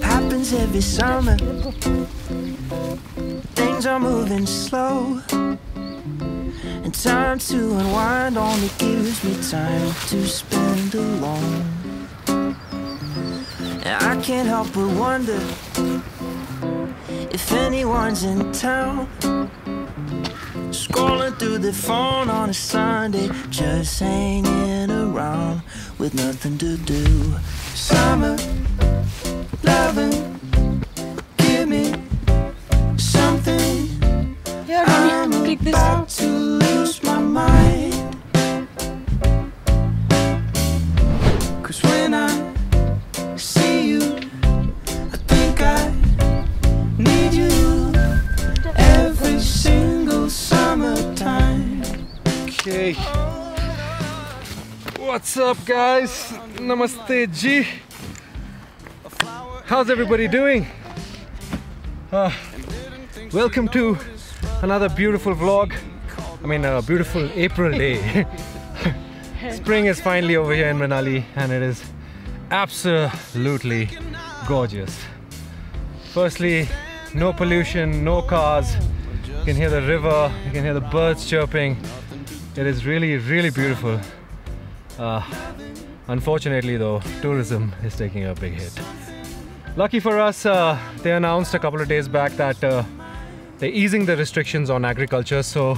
Happens every summer. Things are moving slow, and time to unwind only gives me time to spend alone. And I can't help but wonder if anyone's in town. Scrolling through the phone on a Sunday, just hanging around with nothing to do. Summer loving, give me something. Yeah, I'm about to lose my mind. 'Cause when I see you, I think I need you every single summertime. Okay. What's up, guys? Namaste ji. How's everybody doing? Welcome to another beautiful vlog. I mean, a beautiful April day. Spring is finally over here in Manali and it is absolutely gorgeous. Firstly, no pollution, no cars. You can hear the river, you can hear the birds chirping. It is really, really beautiful. Unfortunately though, tourism is taking a big hit. Lucky for us, they announced a couple of days back that they're easing the restrictions on agriculture, so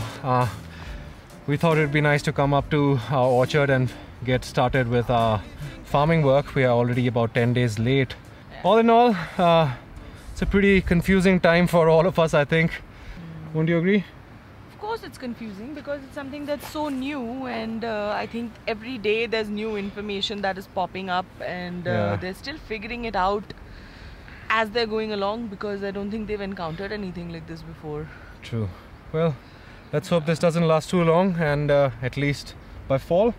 we thought it'd be nice to come up to our orchard and get started with our farming work. We are already about 10 days late. All in all, it's a pretty confusing time for all of us, I think. Wouldn't you agree? Of course it's confusing because it's something that's so new, and I think every day there's new information that is popping up, and they're still figuring it out as they're going along, because I don't think they've encountered anything like this before. True. Well, let's hope this doesn't last too long, and at least by fall,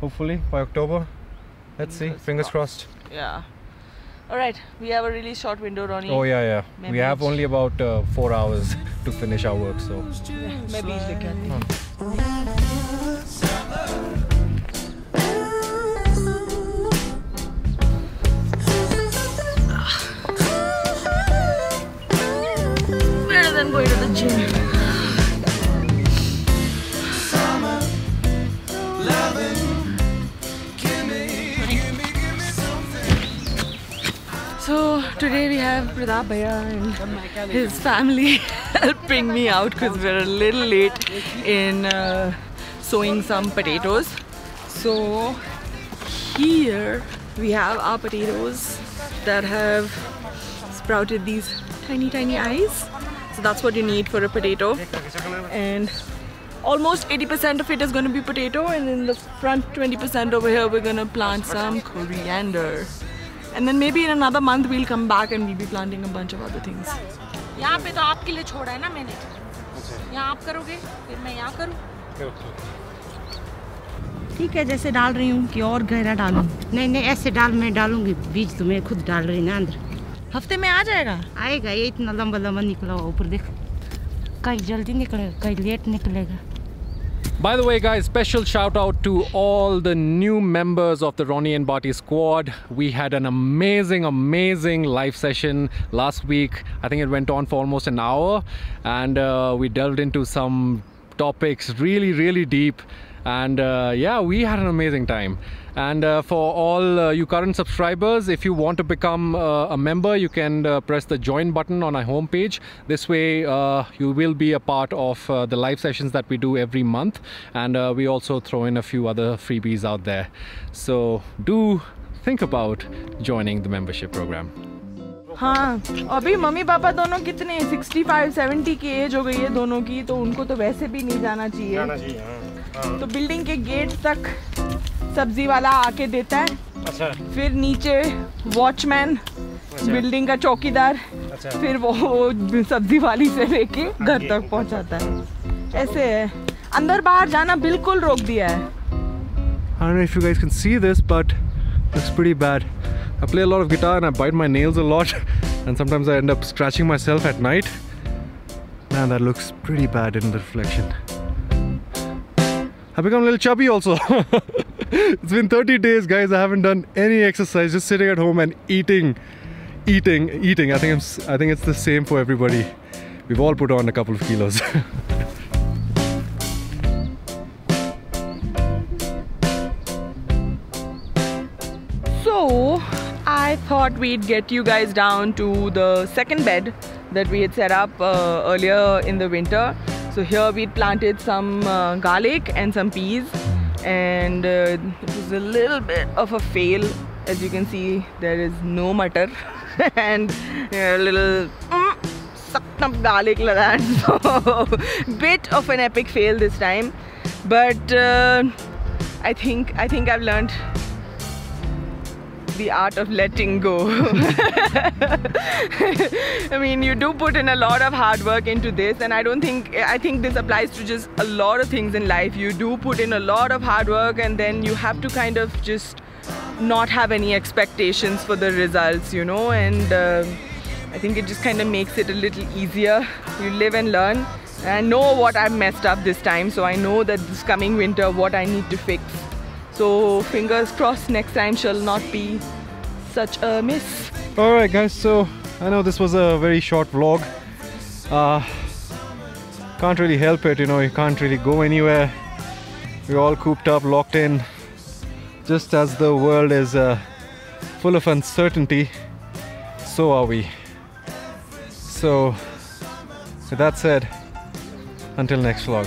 hopefully by October. Let's see. Fingers crossed. Yeah. Alright, we have a really short window, Ronnie. Oh yeah, yeah. Maybe we have only about 4 hours to finish our work, so... Maybe I'm going to the gym. Summer loving, give me something. So today we have Pratap Bhaiya and his family helping me out because we're a little late in sowing some potatoes. So here we have our potatoes that have sprouted these tiny eyes. So that's what you need for a potato, and almost 80% of it is going to be potato, and in the front 20% over here we're going to plant some coriander, and then maybe in another month we'll come back and we'll be planting a bunch of other things. यहाँ पे तो आपके लिए छोड़ा है ना मैंने, यहाँ आप करोगे फिर मैं यहाँ करूँ, ठीक है? जैसे डाल रही हूँ कि और गहरा डालूँ? नहीं नहीं, ऐसे डाल, मैं डालूँगी बीज, तो मैं खुद डाल रही ना अंदर. हफ्ते में आ जाएगा? आएगा, ये इतना लंबा लंबा निकला हुआ, ऊपर देख, कहीं जल्दी निकलेगा कहीं लेट निकलेगा. By the way guys, special shout out to all the new members of the Ronnie and Barty squad. We had an amazing live session last week. I think it went on for almost an hour, and we delved into some topics really deep, and yeah, we had an amazing time. And for all you current subscribers, if you want to become a member, you can press the join button on our homepage. This way you will be a part of the live sessions that we do every month, and we also throw in a few other freebies out there, so do think about joining the membership program. हाँ, अभी mummy papa दोनों कितने 65-70 की as हो गई है दोनों की, तो उनको तो वैसे भी नहीं जाना चाहिए, तो बिल्डिंग के गेट तक सब्जी वाला आके देता है. अच्छा. फिर नीचे वॉचमैन. अच्छा. बिल्डिंग का चौकीदार. अच्छा. फिर वो सब्जी वाली से लेके घर तक पहुंचाता है. ऐसे है, अंदर बाहर जाना बिल्कुल रोक दिया है. I don't know if you guys can see this, but it's pretty bad. I play a lot of guitar and I bite my nails a lot, and sometimes I end up scratching myself at night. Man, that looks pretty bad in the reflection. I've become a little chubby also. It's been 30 days, guys. I haven't done any exercise, just sitting at home and eating. I think it's the same for everybody. We've all put on a couple of kilos. So I thought we'd get you guys down to the second bed that we had set up earlier in the winter. So here we'd planted some garlic and some peas, and it was a little bit of a fail. As you can see, there is no mutter and a little sucked up garlic like that. So bit of an epic fail this time, but I think I've learned the art of letting go. I mean, you do put in a lot of hard work into this, and I think this applies to just a lot of things in life. You do put in a lot of hard work, and then you have to kind of just not have any expectations for the results, you know. And I think it just kind of makes it a little easier. You live and learn, and I know what I've messed up this time, so I know that this coming winter what I need to fix. So fingers crossed next time shall not be such a miss. Alright guys, so I know this was a very short vlog. Can't really help it, you know, you can't really go anywhere. We're all cooped up, locked in. Just as the world is full of uncertainty, so are we. So with that said, until next vlog.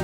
come.